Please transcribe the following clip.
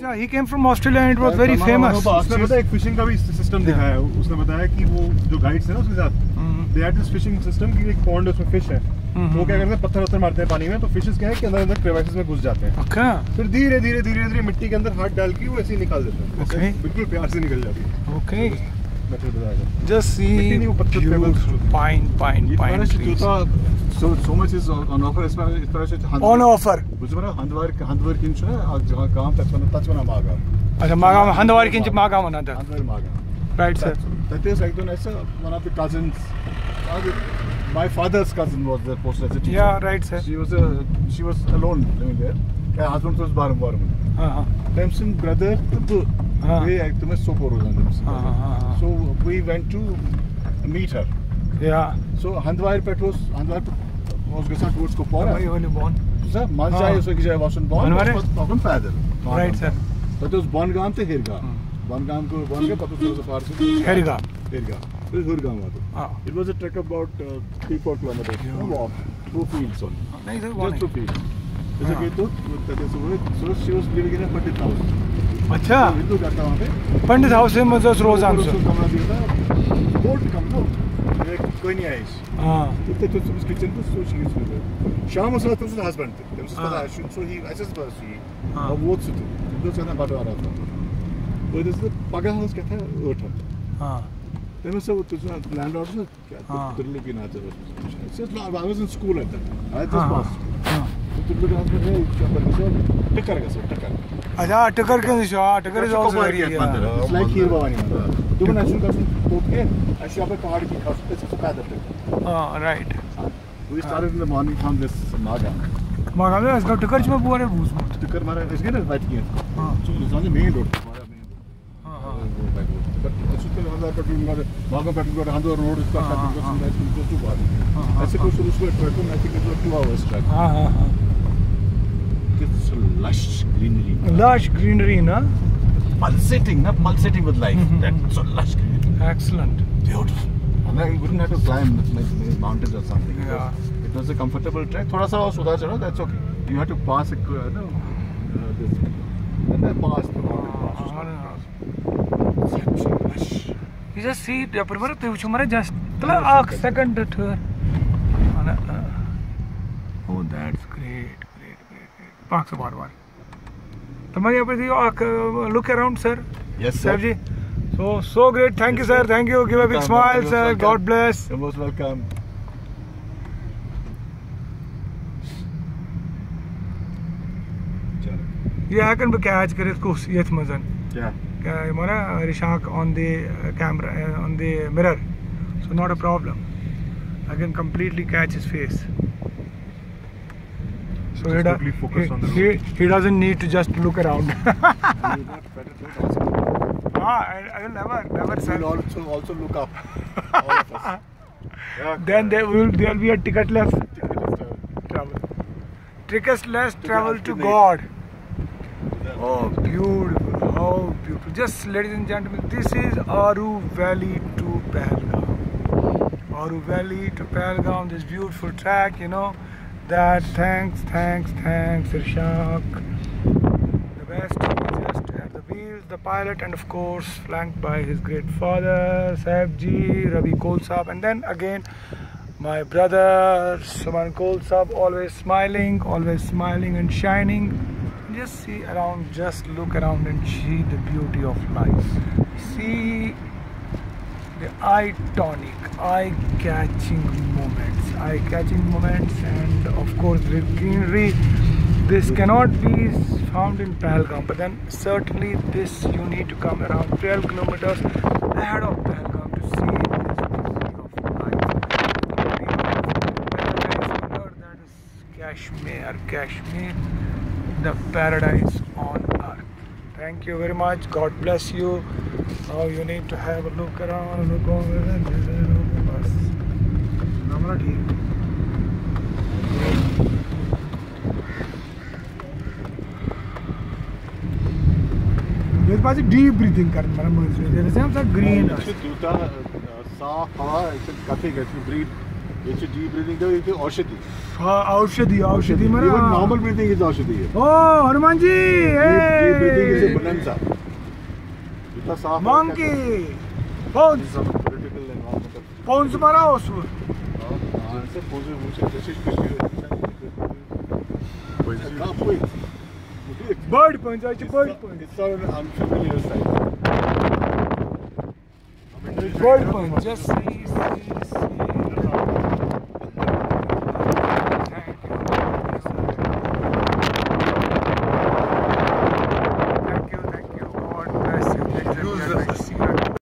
Yeah, he came from Australia and it was very famous. उसने बताया एक fishing का भी system दिखाया है. उसने बताया कि वो जो guides हैं ना उसके साथ, they had this fishing system कि एक pond उसमें fish है. वो क्या करते हैं पत्थर मारते हैं पानी में तो fishes क्या है कि अंदर crevices में घुस जाते हैं. Okay. फिर धीरे-धीरे मिट्टी के अंदर हाथ डाल के वो ऐसे ही निकाल देते हैं. Okay. बिल्कुल प्यार से निकल जाती है. Okay. Just see pine trees. So much is on offer. On offer. Handwar kinch hai aur jahan kaam tachwana maga. Acha maga handwar kinch maga manata. Handwar maga. Right sir. That is like one of the cousins. My father's cousin was there posted as a teacher. Yeah, right sir. She was alone living there. Her husband was baram. Uh-huh. Thompson brother so we went to meet her. Yeah. So Handwar was towards Kupwara. Why only born? Sir, Manjai wasn't born. From father. Right sir. That was Bongam to Hirga. Bongam to Bongam. That was the first. Hirga. It was a trek about 3-4 kilometers. Walk through fields only. No sir, just through fields. So she was living in a Pandit house. अच्छा. हिंदू जाता वहाँ पे. Pandit house में मज़ा रोज़ आमसर. कमरा दिया था. बहुत कम था. कोई नहीं आया. हाँ. इतने तो सुबह किचन तो सोच ही उसमें. शाम उसका तो उसका husband थे. तो उसका आशुन so he ऐसे बस ही. हाँ. वो तो तो चलना बाटवा रहा था. वो इधर से पगा house क्या था उठा. हाँ. तो मैं सब तुझे landlord से क्या तुरली की नाच रहा. I was in school at that. I just passed. अच्छा टकर के निशा टकर जाओ सारी यार लाइक हीर बावनी मतलब तुम नेशनल कस्टम पोप के अच्छा पे पहाड़ की खास पे सबसे पैदल पे हाँ right we started in the morning from this मागा में इसका टकर में पूरे भूस टकर मारा इसके ना फाइट किया हां जो मेन रोड हमारा मेन हां हां अच्छा तो हमारा पेट्रोल का मागा पेट्रोल का हंदो रोड इसका कुछ तो बात ऐसे कोई शुरू से ट्रैक में I think it was 2 hours track हां हां हां It's lush greenery. Lush greenery, na? Pulsating with life. That's so lush greenery. Excellent. Beautiful. And I wouldn't have to climb like mountains or something. Yeah. It was a comfortable trek. Thoda sa aur sudha chalo. That's okay. You had to pass a this. And then pass the mountain. Such lush. You just see. Ya primera tu chumare just. Tala aak second tour. Oh, that's great. Parks of Barwar. Look around, sir. Yes, sir. Sir so great. Thank you, sir. Thank you. Give a big smile, sir. God bless. You're most welcome. Yeah, I can catch it. Yes, Mazan. Yeah. Rishank on the camera, on the mirror. So, not a problem. I can completely catch his face. So he doesn't need to just look around. I will never sir. We'll also look up. All of us. Yeah, then there will be a ticketless travel. Ticketless travel to God. Oh, beautiful! How beautiful! Just ladies and gentlemen, this is Aru Valley to Pahalgam. Aru Valley to Pahalgam. This beautiful track, you know. That thanks Rishank. The best just at the wheels, the pilot, and of course flanked by his great father Sahib Ji, Ravi Kaul Sahib, and then again my brother Suman Kaul Sahib, always smiling and shining. Just see around, just look around and see the beauty of life. See the eye-tonic, eye-catching moments, and of course the greenery. This cannot be found in Pahalgam, but then certainly this you need to come around 12 kilometers ahead of Pahalgam to see this beauty of life. That is Kashmir, the paradise on earth. Thank you very much. God bless you. Now you need to have a look around. Look over there. Bus. I'm not here. There's a deep breathing. There's a green. It's a juta, saaf hawa. It's a kathak. It's a breathe. It's a deep breathing. It's Aushadhi. Aushadhi. Even normal breathing is Aushadhi. Oh, Hanumanji! Deep breathing is a hands up. Monkey! Bounce! Bounce mara usme. Bird punch, actually bird punch. It's on an unfamiliar side. Bird punch, just